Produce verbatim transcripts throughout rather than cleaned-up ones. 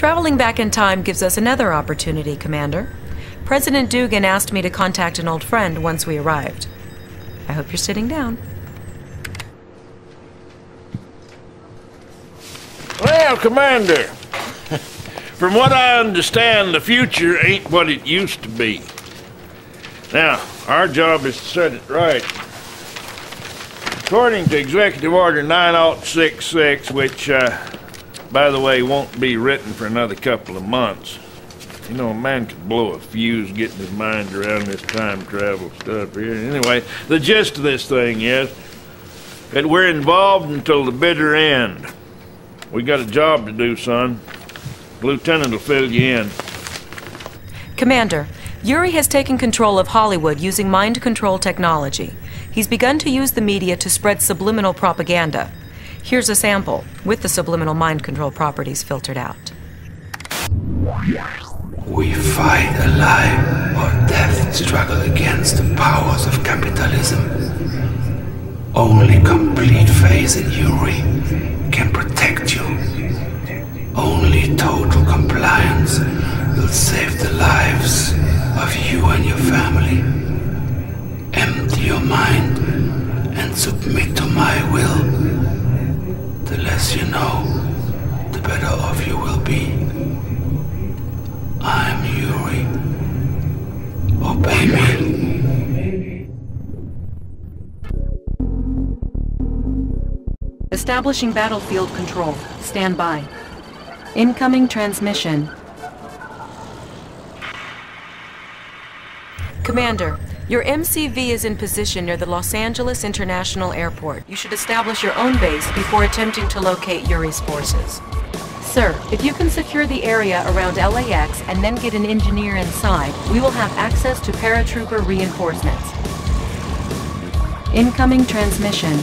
Traveling back in time gives us another opportunity, Commander. President Dugan asked me to contact an old friend once we arrived. I hope you're sitting down. Well, Commander, from what I understand, the future ain't what it used to be. Now, our job is to set it right. According to Executive Order nine oh six six, which, uh, by the way, won't be written for another couple of months. You know, a man could blow a fuse getting his mind around this time travel stuff here. Anyway, the gist of this thing is that we're involved until the bitter end. We got a job to do, son. The lieutenant will fill you in. Commander, Yuri has taken control of Hollywood using mind control technology. He's begun to use the media to spread subliminal propaganda. Here's a sample, with the subliminal mind control properties filtered out. We fight a life or death struggle against the powers of capitalism. Only complete faith in Yuri can protect you. Only total compliance will save the lives of you and your family. Empty your mind and submit to my will. The less you know, the better off you will be. I'm Yuri. Obey me. Establishing battlefield control. Stand by. Incoming transmission. Commander, your M C V is in position near the Los Angeles International Airport. You should establish your own base before attempting to locate Yuri's forces. Sir, if you can secure the area around L A X and then get an engineer inside, we will have access to paratrooper reinforcements. Incoming transmission.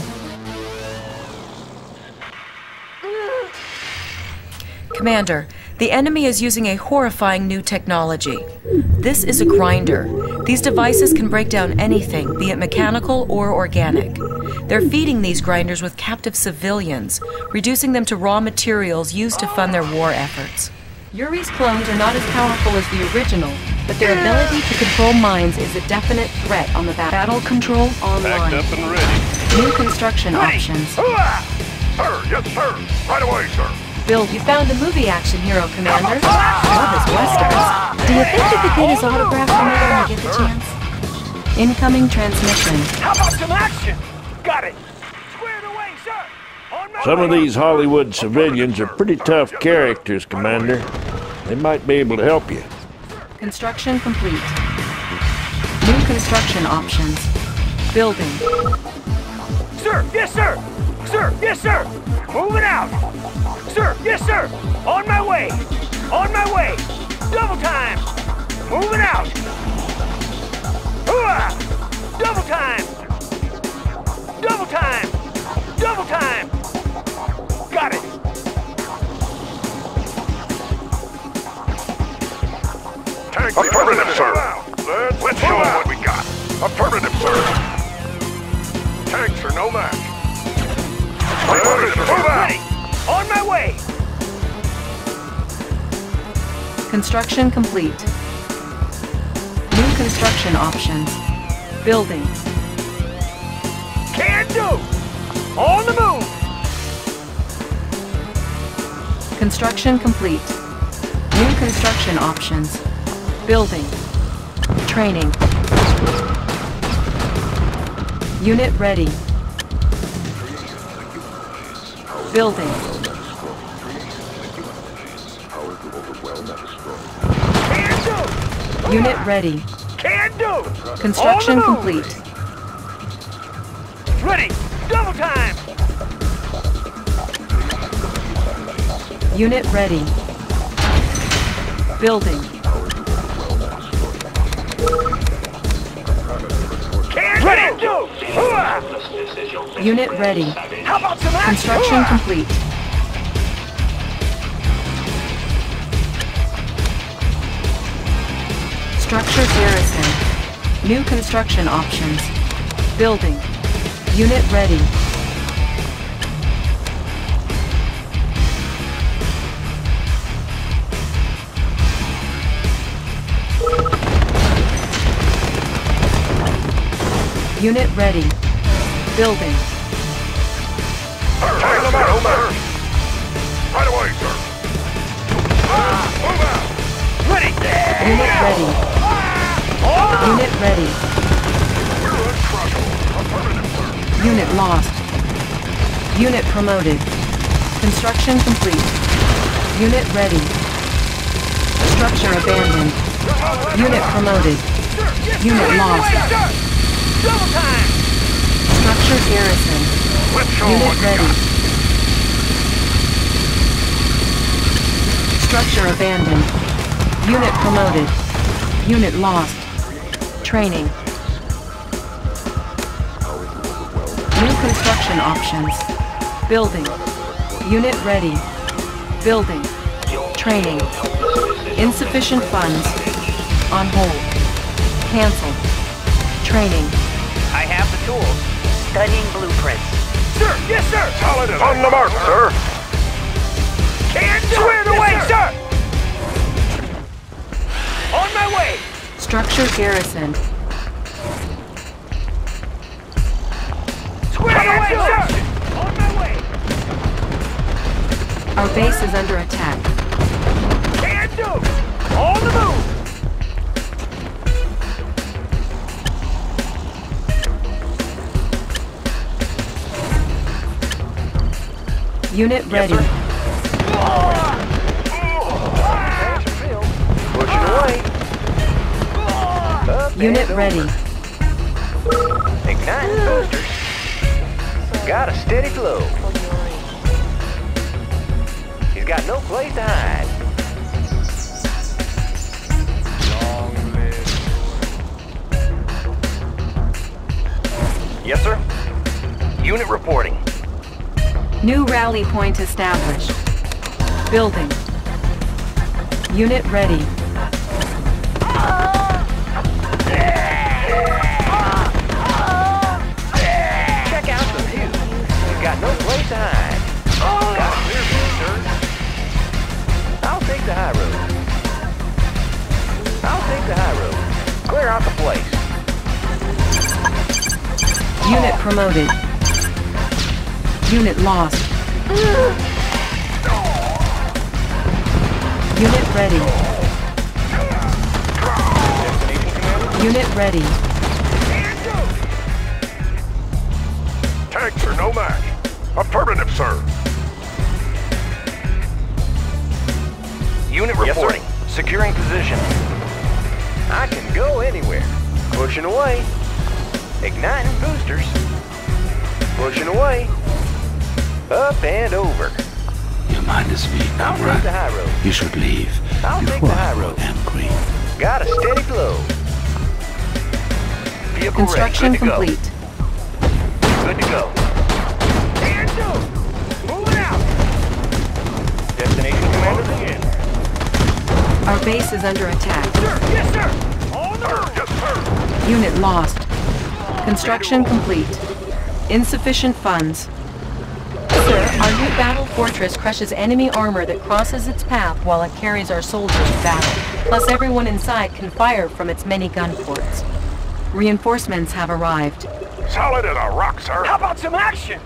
Commander, the enemy is using a horrifying new technology. This is a grinder. These devices can break down anything, be it mechanical or organic. They're feeding these grinders with captive civilians, reducing them to raw materials used to fund their war efforts. Yuri's clones are not as powerful as the original, but their ability to control minds is a definite threat on the battle. Battle control online. Backed up and ready. New construction ready. Options. Sir, yes sir. Right away, sir. Bill, you found a movie action hero, Commander. Love his westerns. Do you think you could get his autograph from me when you get the chance? Incoming transmission. How about some action? Got it. Squared away, sir. Some of these Hollywood civilians are pretty tough characters, Commander. They might be able to help you. Construction complete. New construction options. Building. Sir, yes, sir. Sir, yes, sir. Moving out. Sir, yes, sir! On my way! On my way! Double time! Moving out! Hooah! Double time! Double time! Double time! Got it! Tank affirmative, sir! Let's, Let's show them what we got! Affirmative, sir! Tanks are no match! Affirmative, move out! On my way! Construction complete. New construction options. Building. Can do! On the move! Construction complete. New construction options. Building. Training. Unit ready. Building. Unit ready. Can do. Construction complete. Ready. Double time. Unit ready. Building. Can ready. Do. Hooah. Unit ready. How about some action? Construction Hooah. Complete. Structure garrison. New construction options. Building. Unit ready. Unit ready. Building. Sir, turn them out, sir. Sir. Right away, sir. Ah. Move out. Ready. Unit ready. Ah. Unit ready. We're uncrushable. Affirmative, sir. Unit lost. Unit promoted. Construction complete. Unit ready. Structure abandoned. Unit promoted. Unit lost. Structure garrison. Unit ready. Structure abandoned. Unit promoted. Unit lost. Training. New construction options. Building. Unit ready. Building. Training. Insufficient funds. On hold. Cancel. Training. I have the tools. Studying blueprints. Sir! Yes, sir! Solid as on the mark, sir! Can't do it! Swear away, sir! On my way! Structure garrison. Swear away, sir! On my way! Our base is under attack. Can't do it! On the move! Unit ready. Yes, pushing away. Up Unit ready. Igniting boosters. Got a steady glow. He's got no place to hide. Long live. Yes, sir. Unit reporting. New rally point established. Building. Unit ready. Check out the view. We've got no place to hide. Oh. Got a clear view, sir. I'll take the high road. I'll take the high road. Clear out the place. Unit promoted. Unit lost. Unit ready. Unit ready. Tanks are no match. Affirmative, sir. Unit reporting. Yes, securing position. I can go anywhere. Pushing away. Igniting boosters. Pushing away. Up and over. Your mind is weak, Cobra. You should leave. I'll take the high road. Angry. Got a steady glow. Vehicle construction ready. Good complete. To go. Good to go. And go. Moving out. Destination commander's in. Our base is under attack. Sir, yes, sir. On the road. Yes, sir. Unit lost. Construction complete. Insufficient funds. Our new battle fortress crushes enemy armor that crosses its path while it carries our soldiers to battle. Plus everyone inside can fire from its many gun ports. Reinforcements have arrived. Solid as a rock, sir. How about some action?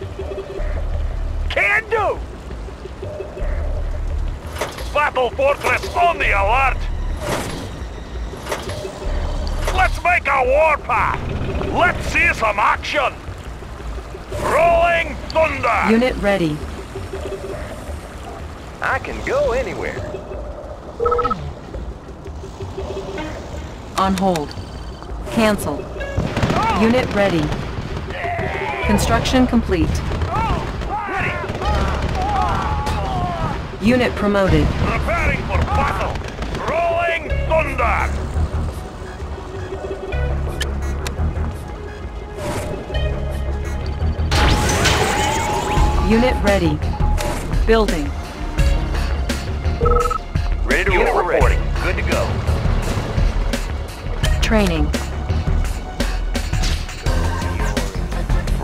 Can do! Battle fortress on the alert! Let's make a warpath! Let's see some action! Rolling thunder! Unit ready. I can go anywhere. On hold. Cancel. Oh. Unit ready. Construction complete. Oh. Ready. Oh. Unit promoted. Preparing for battle. Rolling thunder! Unit ready. Building. Ready to Unit reporting. Ready. Good to go. Training.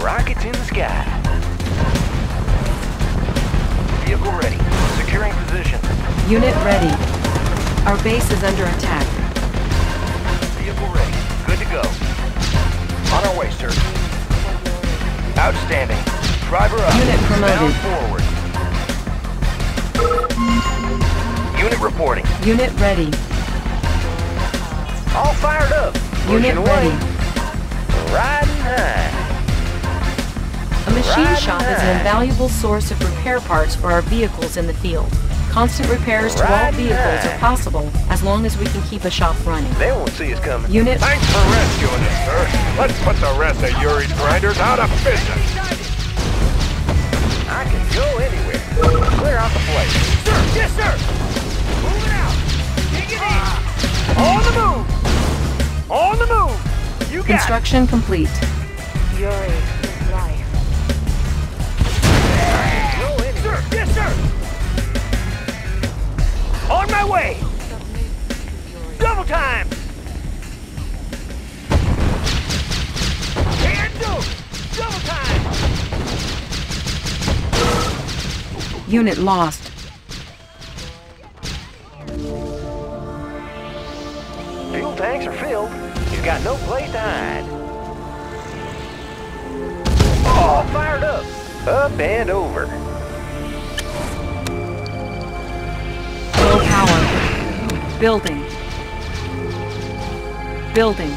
Rockets in the sky. Vehicle ready. Securing position. Unit ready. Our base is under attack. Vehicle ready. Good to go. On our way, sir. Outstanding. Driver up. Unit promoted. Forward. Unit reporting. Unit ready. All fired up. Unit Pushing ready. Away. Riding high. A machine Riding shop high. is an invaluable source of repair parts for our vehicles in the field. Constant repairs to all vehicles are possible as long as we can keep a shop running. They won't see us coming. Unit. Thanks for rescuing us, sir. Let's put the rest of Yuri's grinders out of business. I can go anywhere. Clear out the place. Sir, yes, sir. Moving out. Take it in. On the move. On the move. You got it. Construction complete. Yuri is life. I can go anywhere. Sir, yes, sir. On my way! Double time! Can't do it! Double time! Unit lost. Fuel tanks are filled. You've got no place to hide. All fired up. Up and over. Building. Building.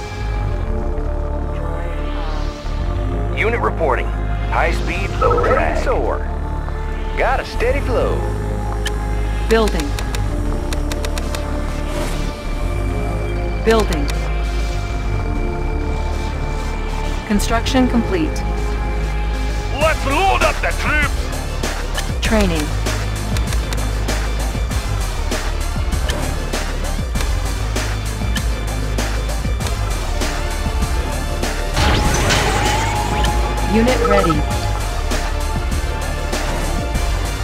Unit reporting. High speed, low drag. Soar. Got a steady flow. Building. Building. Construction complete. Let's load up the troops! Training. Unit ready.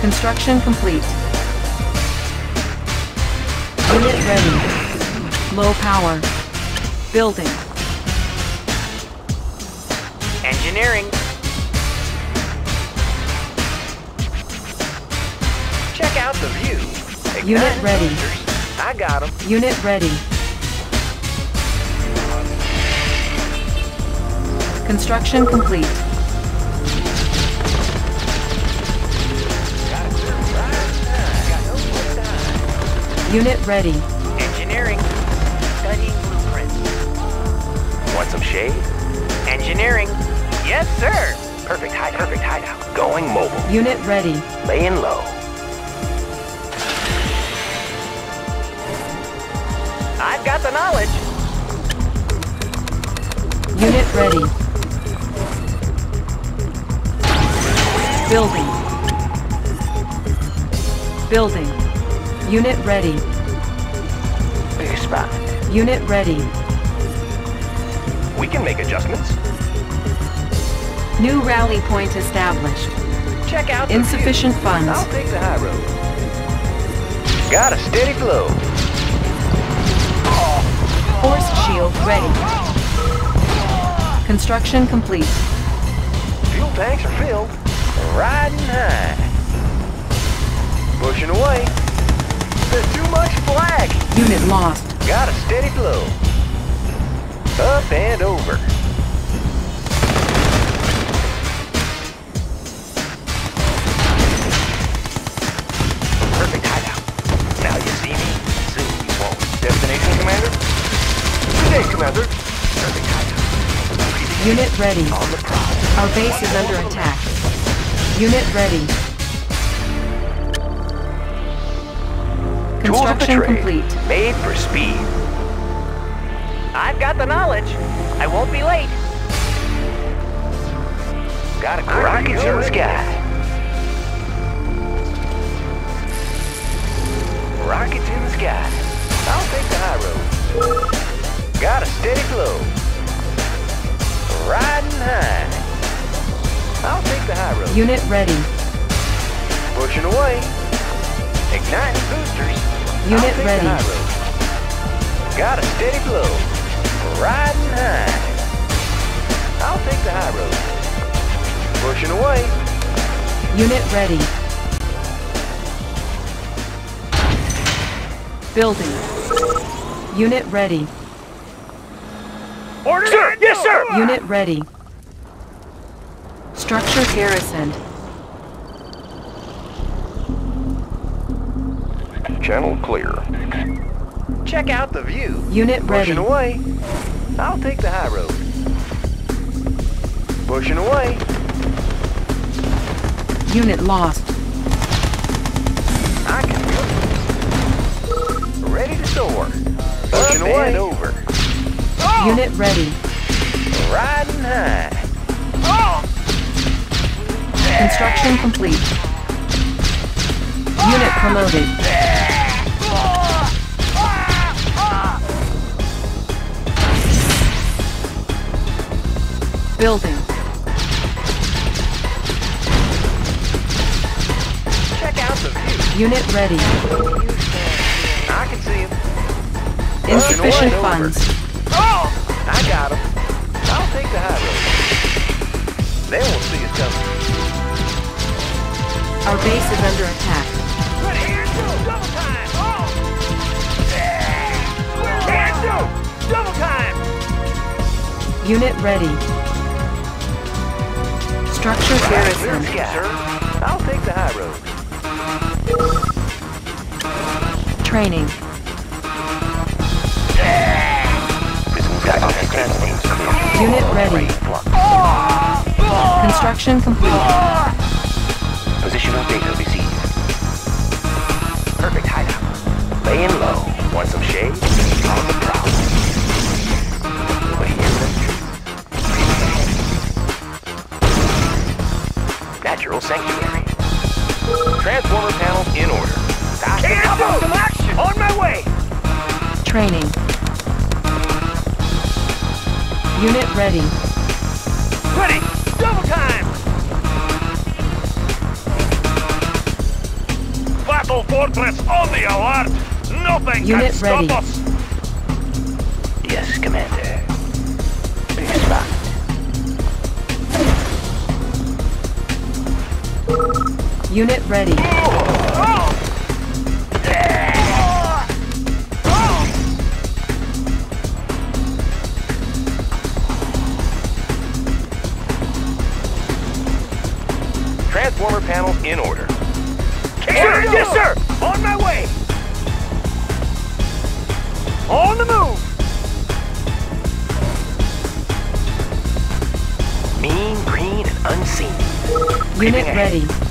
Construction complete. Unit ready. Low power. Building. Engineering. Check out the view. Ignite Unit ready. Users. I got them. Unit ready. Construction complete. Unit ready. Engineering. Studying blueprints. Want some shade? Engineering. Yes, sir. Perfect hide, perfect hideout. Going mobile. Unit ready. Laying low. I've got the knowledge. Unit ready. Building. Building. Unit ready. Big spot. Unit ready. We can make adjustments. New rally point established. Check out insufficient the funds. I'll take the high road. Got a steady flow. Force shield ready. Construction complete. Fuel tanks are filled. Riding high. Pushing away. There's too much flag. Unit lost. Got a steady flow. Up and over. Perfect hideout. Now you see me. Soon you won't. Destination, Commander? Good day, Commander. Perfect hideout. Unit ready. On the prowl. Our base is under attack. Unit ready. Construction complete. Made for speed. I've got the knowledge. I won't be late. Got a rocket to the sky. Rocket to the sky. I'll take the high road. Got a steady flow. Riding high. I'll take the high road. Unit ready. Pushing away. Ignite boosters. Unit ready. Got a steady blow. Riding high. I'll take the high road. Pushing away. Unit ready. Building. Unit ready. Order! Sir! Yes, sir! Unit ready. Structure garrisoned. Channel clear. Check out the view. Unit ready. Pushing away. I'll take the high road. Pushing away. Unit lost. I can go. Ready to soar. Pushing away and over. Oh! Unit ready. Riding high. Oh! Construction complete. Oh! Unit promoted. Oh! Oh! Building. Unit ready. I can see him. Insufficient funds. Oh! I got him. I'll take the high road. They won't see us coming. Our base is under attack. Good here too. Double time. Oh! Yeah. Here too. Double time. Unit ready. Structure garrison. Right, I'll take the high road. Training. Yeah. Unit ready. Construction complete. Positional data received. Perfect hideout. Laying low. Want some shade? On the prowl. Nobody here. Natural sanctuary. Transformer panels in order. Cancel! Some action! On my way! Training. Unit ready. Ready! Double time! Battle Fortress on the alert! Nothing Unit can ready. Stop us! Yes, Commander. It's locked. Unit ready. Oh! Oh! Transformer panels in order. Sir, yes, sir! On my way! On the move! Mean, green, and unseen. Unit Creeping ready. Ahead.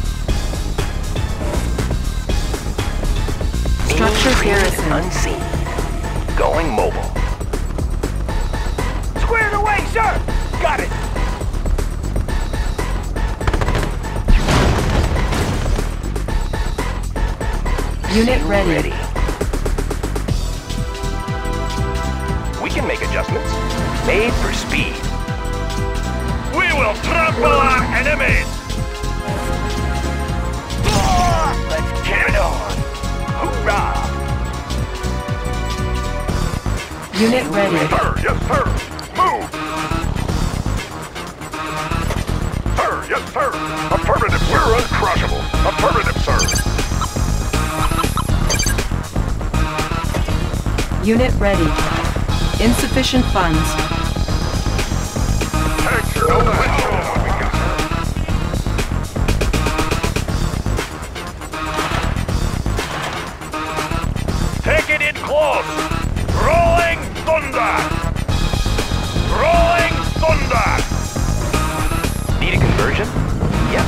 Structure garrison. Unseen. Going mobile. Squared away, sir! Got it! Unit ready. ready. We can make adjustments. Made for speed. We will trample our enemies! Let's get it on! Hoorah! Unit ready. Yes, sir! Yes, sir! Move! Sir, yes, sir! Affirmative! We're uncrushable! Affirmative, sir! Unit ready. Insufficient funds. Take it in close. Rolling thunder. Rolling thunder. Need a conversion? Yep.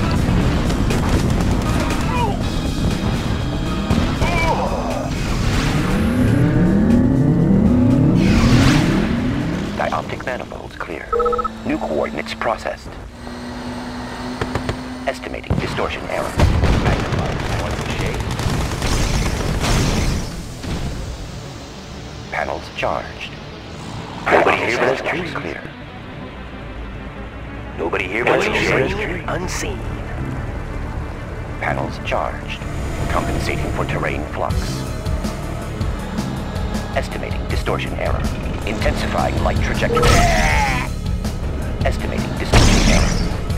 Dioptic manifolds clear. New coordinates processed. Estimating distortion error. Panels charged. Nobody here but us clear. Nobody here but us unseen. Panels charged. Compensating for terrain flux. Estimating distortion error. Intensifying light trajectory. Estimating distortion error.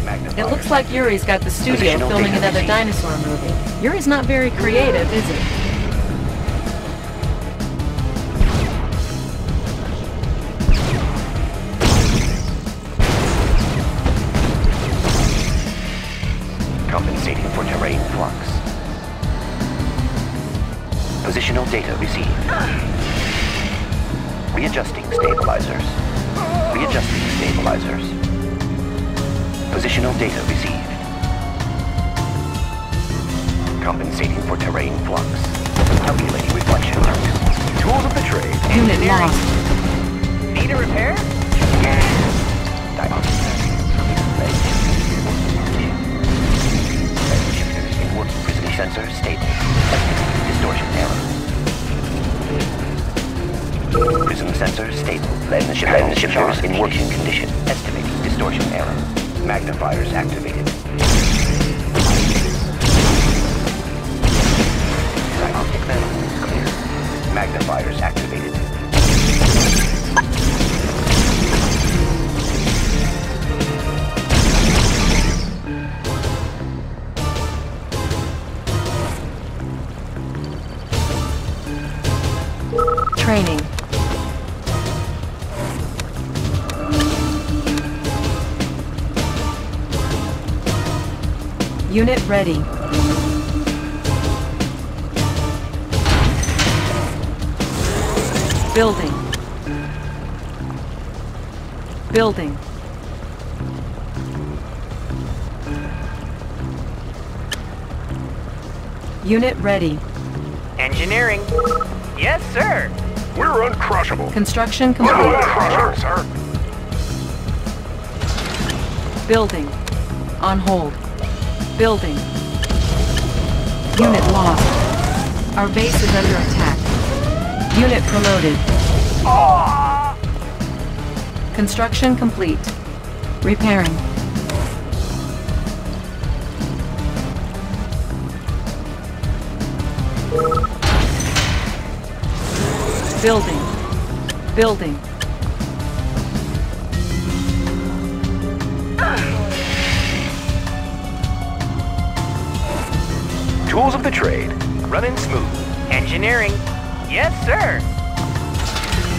Magnifier. It looks like Yuri's got the studio filming another dinosaur movie. Yuri's not very creative, is he? Positional data received. Readjusting stabilizers. Readjusting stabilizers. Positional data received. Compensating for terrain flux. Calculating reflection. Tools of the trade. Unit lost. Need a repair? Yes. Diagnostic. Working precision sensor stable. Distortion error. Prism sensor stable. Lens shifters in working condition. Estimating distortion error. Magnifiers activated. Diagnostic lens clear. Magnifiers activated. Training. Unit ready. Building. Building. Unit ready. Engineering. Yes, sir. We're uncrushable. Construction complete. We're uncrushable, sir. Building. On hold. Building. Unit lost. Our base is under attack. Unit promoted. Construction complete. Repairing. Building. Building. Tools of the trade. Running smooth. Engineering. Yes, sir.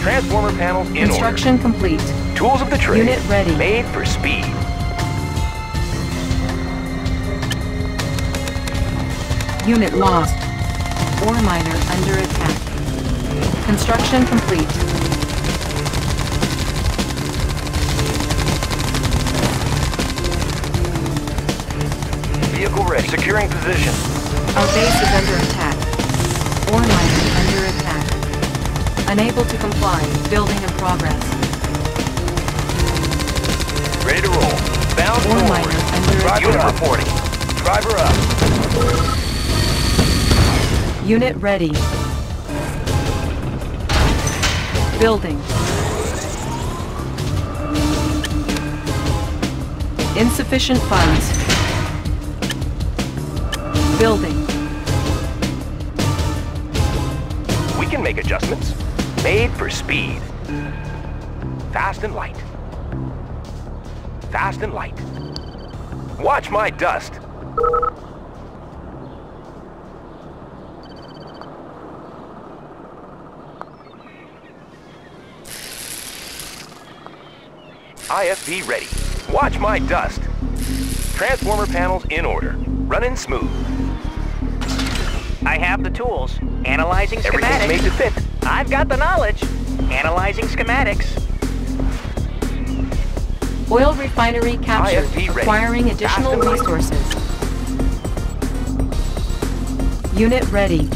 Transformer panels in order. Construction complete. Tools of the trade. Unit ready. Made for speed. Unit lost. Ore miner under attack. Construction complete. Vehicle ready. Securing position. Our base is under attack. Ore miner under attack. Unable to comply. Building in progress. Ready to roll. Bound forward. Ore miner under attack. Unit reporting. Driver up. Unit ready. Building. Insufficient funds. Building. We can make adjustments. Made for speed. Fast and light. Fast and light. Watch my dust. I F V ready. Watch my dust. Transformer panels in order. Running smooth. I have the tools. Analyzing schematics. Everything's made to fit. I've got the knowledge. Analyzing schematics. Oil refinery captured. Acquiring additional resources. Unit ready.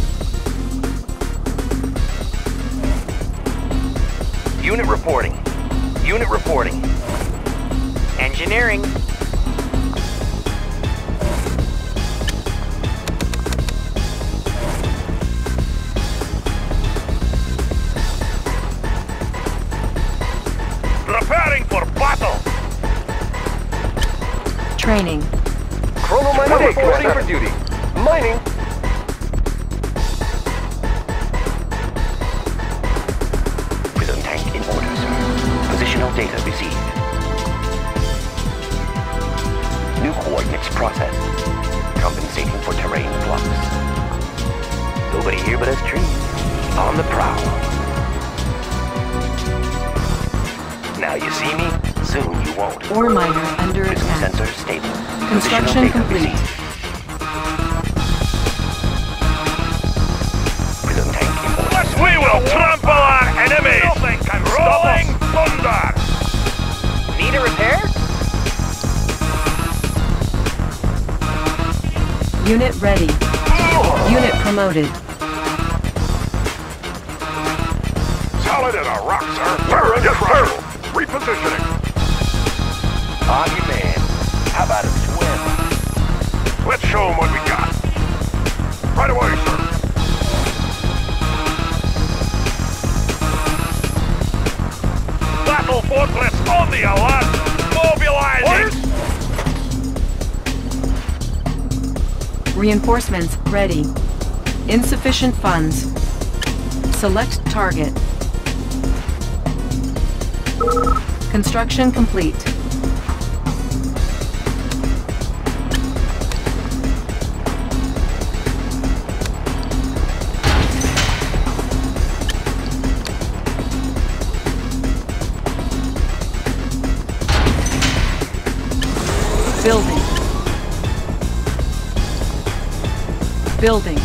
Unit reporting. Unit reporting. Engineering. Preparing for battle. Training. Chrono mining reporting for duty. Mining. Prism tank in order, sir. Positional data received. New coordinates processed. Compensating for terrain flux. Nobody here but us trees. On the prowl. Now you see me, soon you won't. Ore miner under attack. Sensor stable. Construction complete. Prism will trample our enemies! Nothing can Rolling stop us. Thunder! Need a repair? Unit ready. Oh. Unit promoted. Solid as a rock, sir. Burn yes, sir. Repositioning. On your man. How about a swim? Let's show them what we got. Right away, sir. Battle Fortress on the alert! Mobilize it! Reinforcements ready. Insufficient funds. Select target. Construction complete. Building. Building.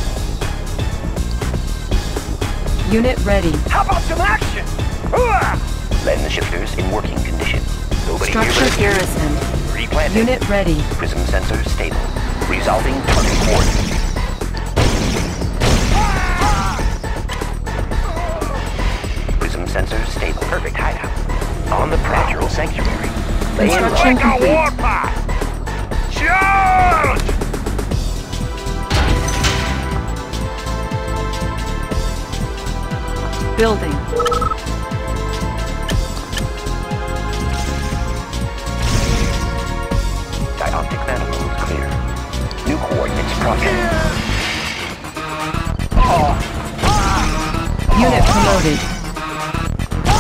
Unit ready. How about some action? Land the shifters in working condition. Nobody Structure garrison. Replanting. Unit ready. Prism sensor stable. Resolving target coordinates. Prism sensor stable. Perfect hideout. On the natural sanctuary. Construction complete. Building. Dioptic manifolds clear. New coordinates processed. Yeah. Oh. Ah. Unit promoted. Ah.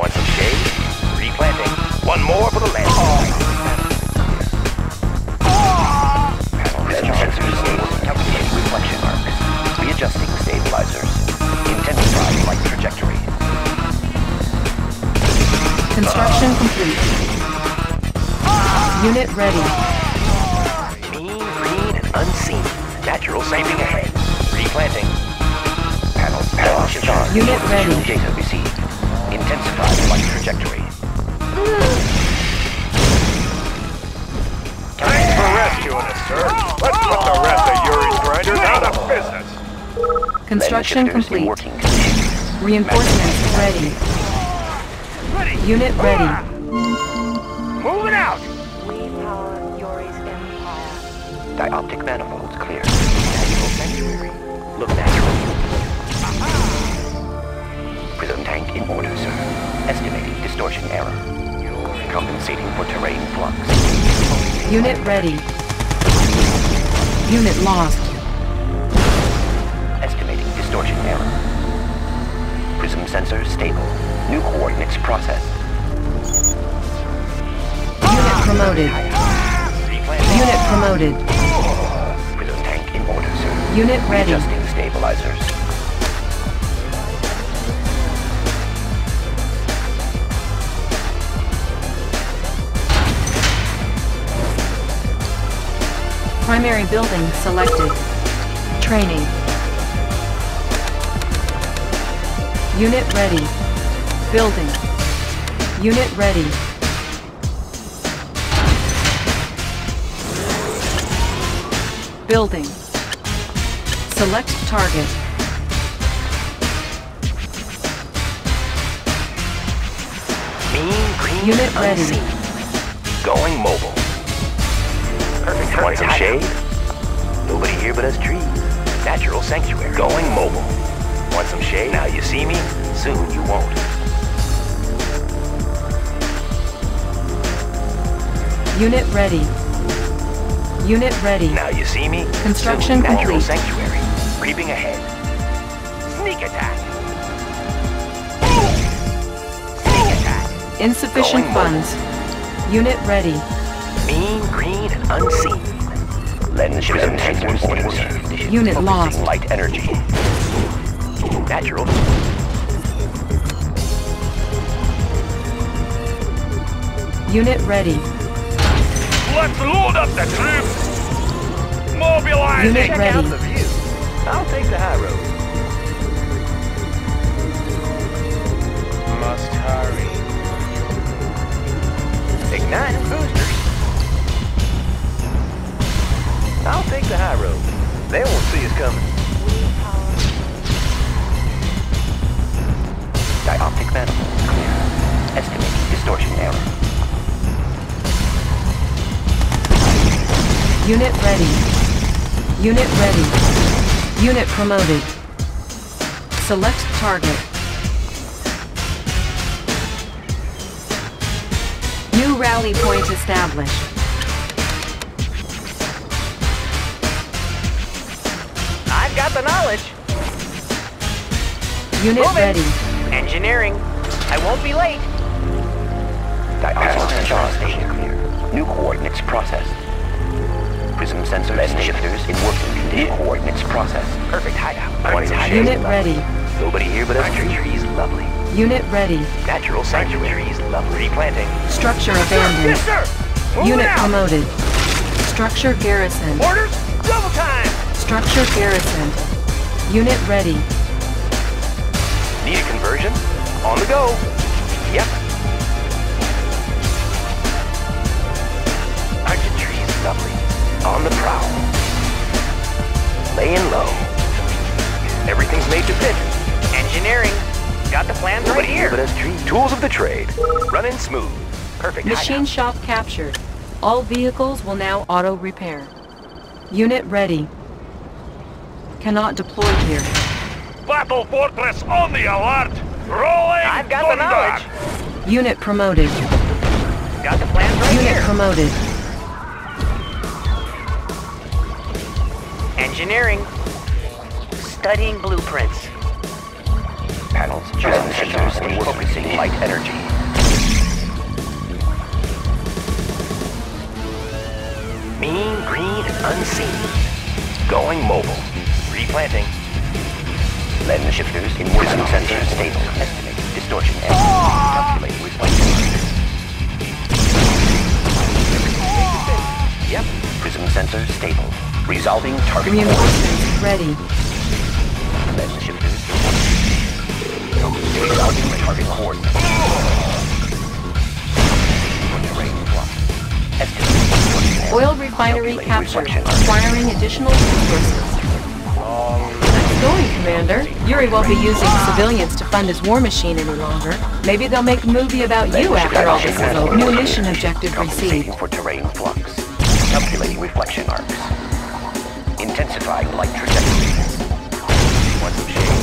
Want some shade? Replanting. One more for the land. Oh. Adjusting stabilizers. Intensifying flight trajectory. Construction uh. complete. Uh. Unit ready. Mean, green, and unseen. Natural saving ahead. Replanting. Panels. Panels. Charge. Unit ready. Data received. Intensified flight trajectory. Mm. Thanks for rescuing us, sir. Let's put the rest of Yuri's grinders out of business. Construction complete. Reinforcements ready. ready. Unit ready. Move it out! We power Yuri's empire. Dioptic manifolds clear. Natural sanctuary. Look natural. Aha. Prism tank in order, sir. Estimating distortion error. Compensating for terrain flux. Unit ready. Unit lost. Distortion error. Prism sensor stable. New coordinates processed. Unit promoted. Unit promoted. Prism tank in order, sir. Unit ready. Adjusting stabilizers. Primary building selected. Training. Unit ready. Building. Unit ready. Building. Select target. Beam green. Unit ready. Unseen. Going mobile. Perfect. Want some shade? Nobody here but us trees. Natural sanctuary. Going mobile. Want some shade? Now you see me, soon you won't. Unit ready. Unit ready. Now you see me. Construction complete. Natural sanctuary. Creeping ahead. Sneak attack. Sneak attack. Insufficient funds. Unit ready. Mean, green, and unseen. Lens prism sensors ordered. Unit lost. Light energy. Natural. Unit ready. Let's load up the troops. Mobilize. Unit Check ready. Out the view. I'll take the high road. Unit ready. Unit ready. Unit promoted. Select target. New rally point established. I've got the knowledge. Unit Moving. ready. Engineering. I won't be late. Diagnostic charge station clear. New coordinates processed. Prism sensors and shifters in working condition. New coordinates processed. Perfect hideout. Unit ready. Nobody here but us. Trees lovely. Unit ready. Natural sanctuary is lovely. Replanting. Structure abandoned. Yes, sir. Unit out. promoted. Structure garrison. Orders. Double time. Structure garrison. Unit ready. Need a conversion? On the go. Yep. Argentry is lovely. On the prowl. Laying low. Everything's made to fit. Engineering. Got the plans Nobody right here. But as tools of the trade. Running smooth. Perfect. Machine shop captured. All vehicles will now auto repair. Unit ready. Cannot deploy here. Battle Fortress on the alert! Rolling! I've got thunder. the knowledge! Unit promoted. Got the plans right Unit here. promoted. Engineering. Studying blueprints. Panels just and focusing light energy. Mean, green, unseen. Going mobile. Replanting. Lens shifters in prism sensors stable. Estimate distortion and calculate reflection. Yep. Prism sensors stable. Resolving target. Reinforcements ready. Lens shifters. Resolving target coordinates. Estimate. Oil refinery captured. Acquiring additional resources. Going, Commander. Yuri won't be using civilians to fund his war machine any longer. Maybe they'll make a movie about you after all this is over. New mission objective received. For terrain flux. Calculating reflection arcs. Intensifying light trajectory. Once shade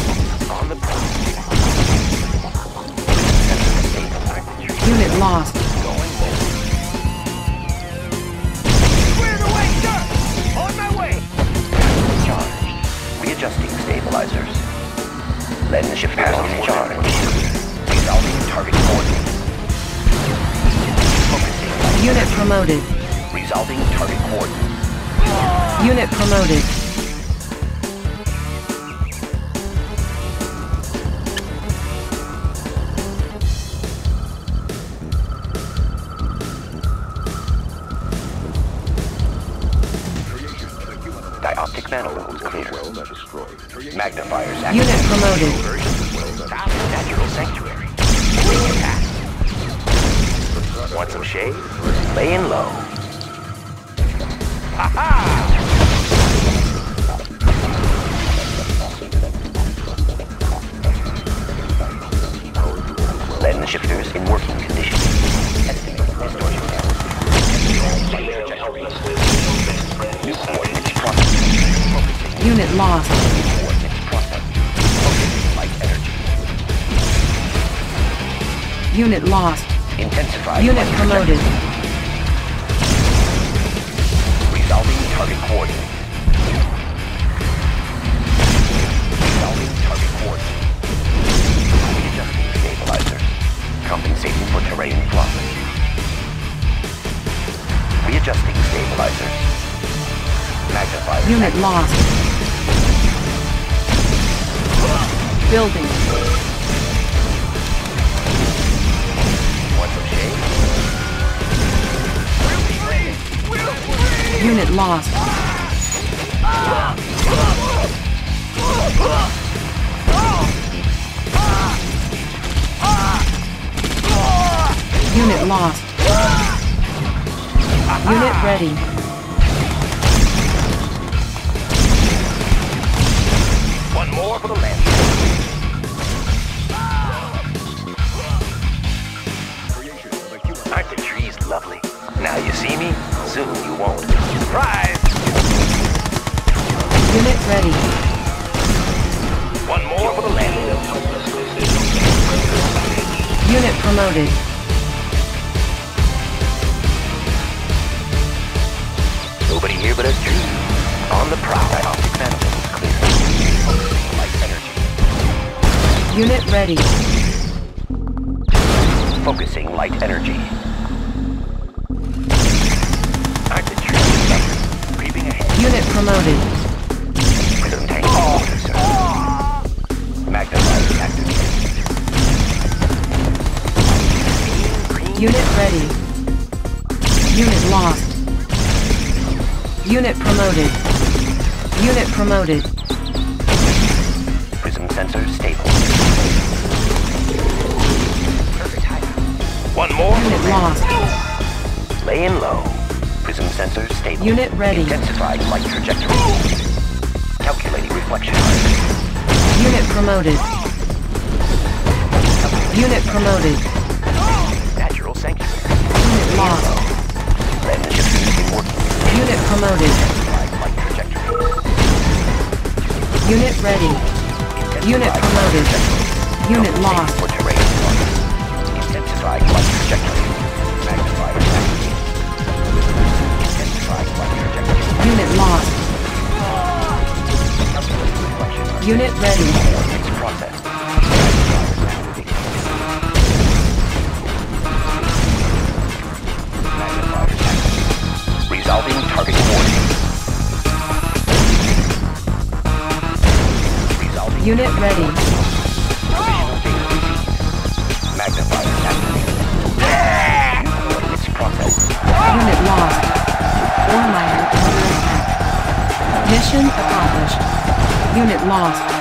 on the probe. Unit lost. Cleared away, sir! On my way! Adjusting stabilizers. Lens shifters on charge. Resolving target coordinates. Unit promoted. Resolving target coordinates. Unit promoted. Dioptic manifold clear. Magnifiers active. Unit promoted. Stop the natural sanctuary. Attack. Want some shade? Laying low. Ha ha! Lens shifters in working condition. Testing distortion. New coordinates processed. Unit lost. Unit lost. Intensified. Unit promoted. Resolving target coordinates. Resolving target coordinates. Readjusting stabilizers. Compensating for terrain flux. Readjusting stabilizers. Magnified. Unit lost. Building. Unit lost. Unit lost. Unit ready. One more for the land. Aren't the trees lovely? Now you see me, soon you won't. Surprise! over the landing of helplessness. Unit promoted. Nobody here but us two. On the prowl. Optic management is clear. Light energy. Unit ready. Focusing light energy. Active. Creeping ahead. Unit promoted. Unit ready. Unit lost. Unit promoted. Unit promoted. Prism sensor stable. Perfect height. One more. Unit lost. Laying low. Prism sensor stable. Unit ready. Intensified light trajectory. Calculating reflection. Unit promoted. Unit promoted. Lost. Unit promoted. Unit ready. Unit promoted. Unit lost. Intensified light trajectory. Magnified trajectory. Intensified light trajectory. Unit lost. Unit ready. Process. Resolving target warning. Resolving. Unit ready. Provisional data received. Magnifier activated. Coordinates processed. Unit lost. Ore miner under attack. Mission accomplished. Unit lost.